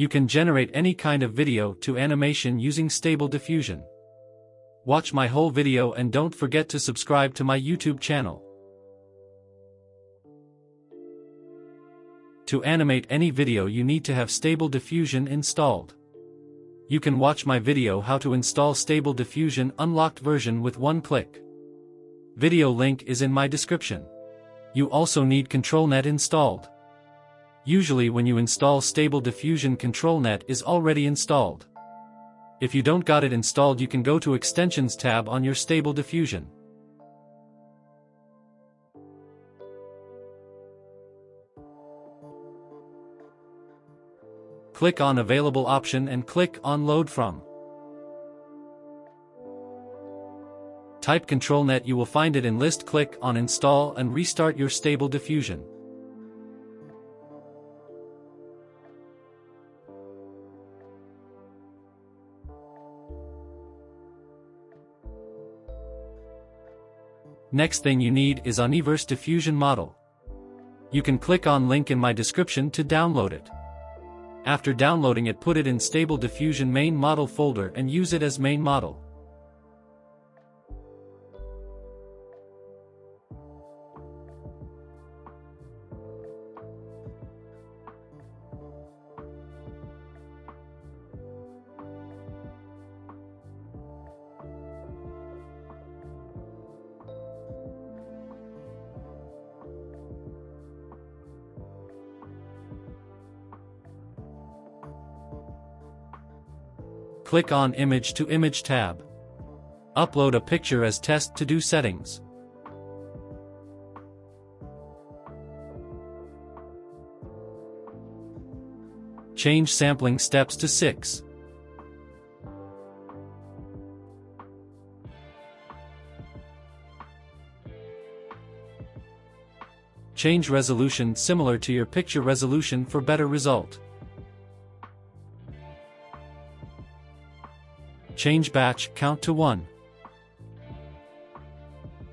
you can generate any kind of video to animation using Stable Diffusion. Watch my whole video and don't forget to subscribe to my YouTube channel. To animate any video, you need to have Stable Diffusion installed. You can watch my video how to install Stable Diffusion unlocked version with one click. Video link is in my description. You also need ControlNet installed. Usually when you install Stable Diffusion, ControlNet is already installed. If you don't got it installed, you can go to Extensions tab on your Stable Diffusion. Click on Available option and click on Load From. Type ControlNet, you will find it in list. Click on Install and restart your Stable Diffusion. Next thing you need is Aniverse Diffusion model. You can click on link in my description to download it. After downloading it, put it in Stable Diffusion main model folder and use it as main model. Click on Image2Image tab. Upload a picture as test to do settings. Change sampling steps to 6. Change resolution similar to your picture resolution for better result. Change batch count to 1.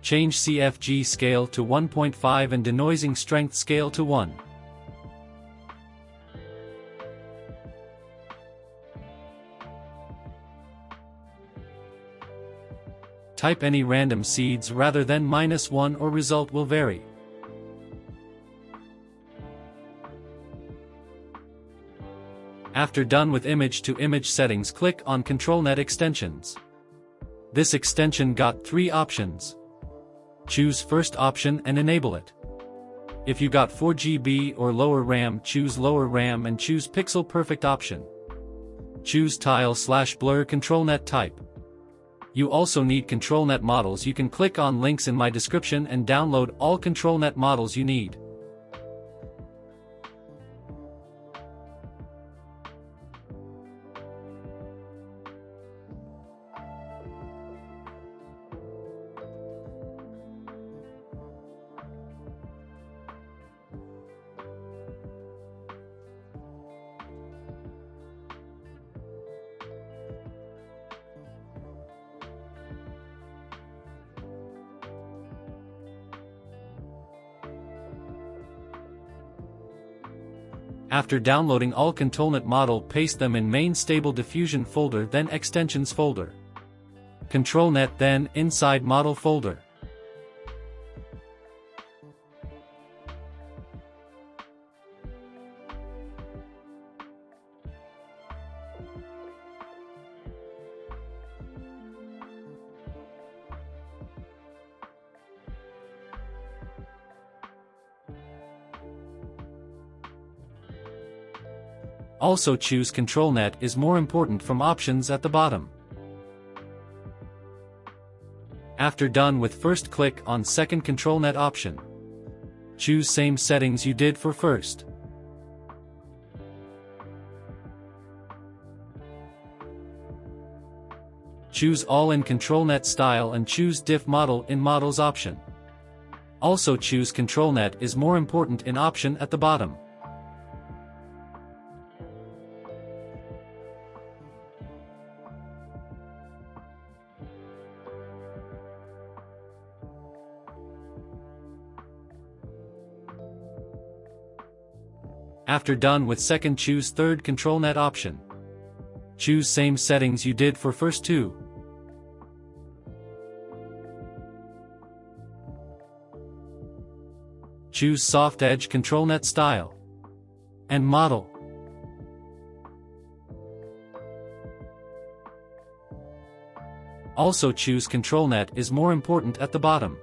Change CFG scale to 1.5 and denoising strength scale to 1. Type any random seeds rather than -1 or result will vary. After done with Image-to-Image settings, click on ControlNet extensions. This extension got 3 options. Choose first option and enable it. If you got 4GB or lower RAM, choose lower RAM and choose pixel perfect option. Choose tile/blur ControlNet type. You also need ControlNet models. You can click on links in my description and download all ControlNet models you need. After downloading all ControlNet model, paste them in main Stable Diffusion folder, then extensions folder. ControlNet, then inside model folder. Also choose ControlNet is more important from options at the bottom. After done with first, click on second ControlNet option. Choose same settings you did for first. Choose all in ControlNet style and choose diff model in models option. Also choose ControlNet is more important in option at the bottom. After done with second, choose third ControlNet option. Choose same settings you did for first two. Choose soft edge ControlNet style and model. Also choose ControlNet is more important at the bottom.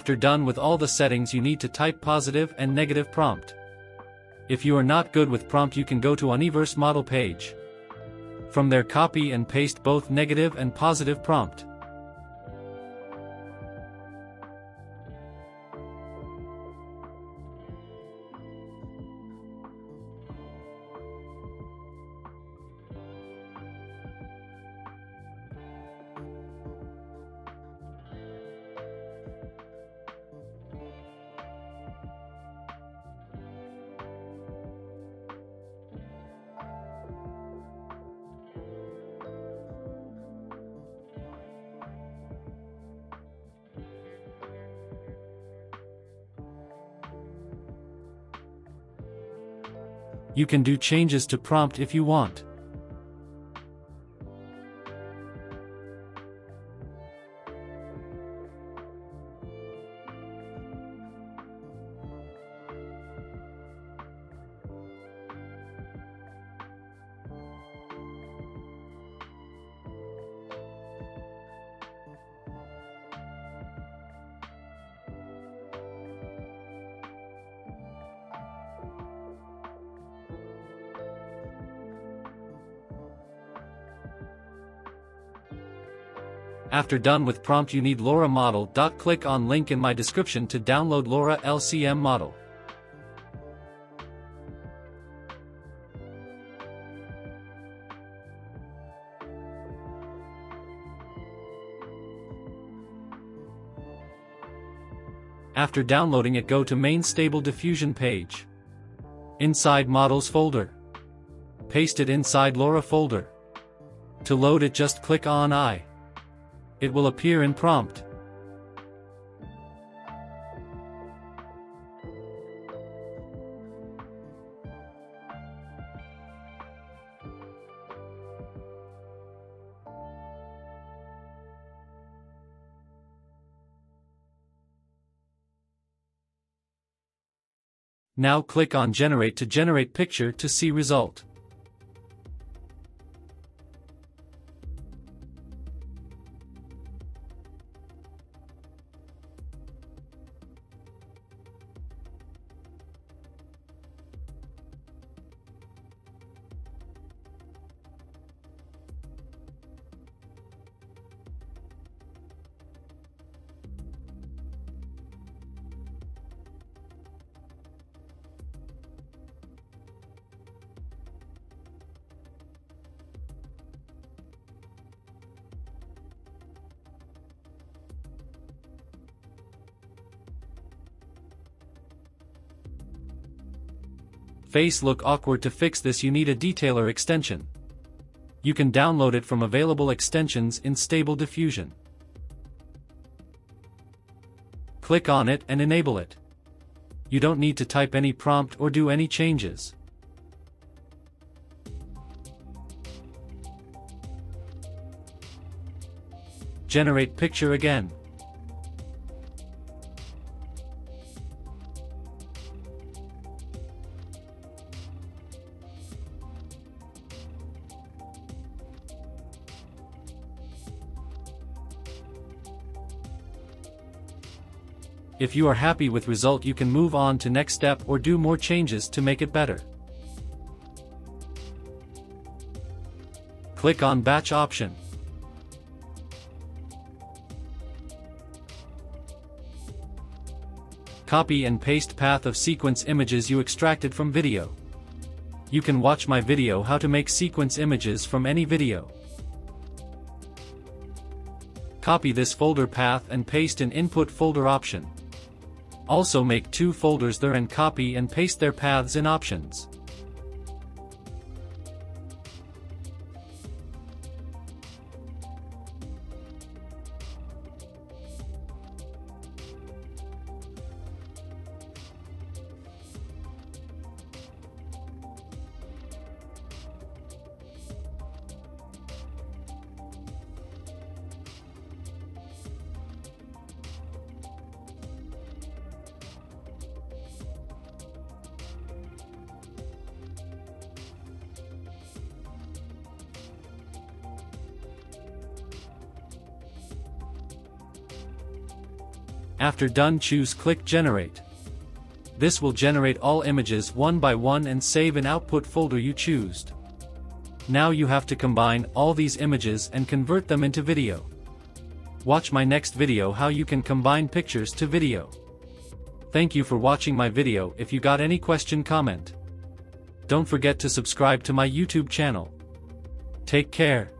After done with all the settings, you need to type positive and negative prompt. If you are not good with prompt, you can go to Aniverse model page. From there, copy and paste both negative and positive prompt. You can do changes to prompt if you want. After done with prompt, you need LoRa model. Click on link in my description to download LoRa LCM model. After downloading it, go to main Stable Diffusion page. Inside Models folder. Paste it inside LoRa folder. To load it, just click on I. It will appear in prompt. Now click on Generate to generate picture to see result. Face look awkward. To fix this, you need a detailer extension. You can download it from available extensions in Stable Diffusion. Click on it and enable it. You don't need to type any prompt or do any changes. Generate picture again. If you are happy with result, you can move on to next step or do more changes to make it better. Click on batch option. Copy and paste path of sequence images you extracted from video. You can watch my video how to make sequence images from any video. Copy this folder path and paste in input folder option. Also make two folders there and copy and paste their paths in options. After done, choose click Generate. This will generate all images one by one and save an output folder you choose. Now you have to combine all these images and convert them into video. Watch my next video how you can combine pictures to video. Thank you for watching my video. If you got any question, comment. Don't forget to subscribe to my YouTube channel. Take care.